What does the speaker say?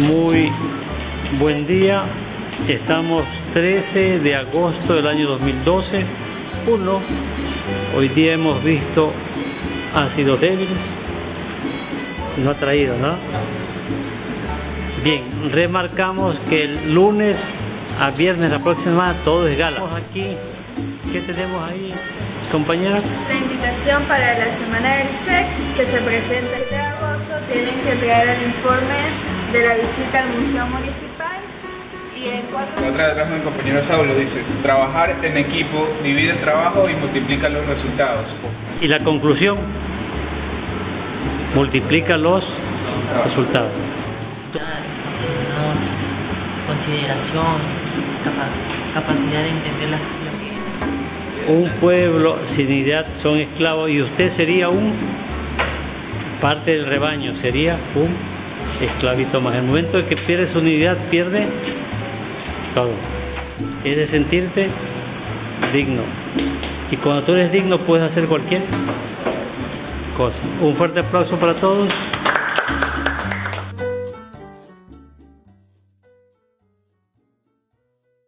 Muy buen día, estamos 13 de agosto del año 2012. Hoy día hemos visto ácidos débiles, no ha traído, ¿no? Bien, remarcamos que el lunes a viernes la próxima todo es gala. Estamos aquí, ¿qué tenemos ahí, compañera? La invitación para la semana del SEC que se presenta el 7 de agosto, tienen que traer el informe de la visita al Museo Municipal y el 4... Otra detrás del compañero Saulo dice, trabajar en equipo, divide el trabajo y multiplica los resultados. Y la conclusión, multiplica los resultados. Consideración, capacidad de entender las cosas. Un pueblo sin dignidad son esclavos y usted sería un parte del rebaño, sería un esclavito más. En el momento de que pierdes unidad, pierde todo. Es de sentirte digno. Y cuando tú eres digno, puedes hacer cualquier cosa. Un fuerte aplauso para todos.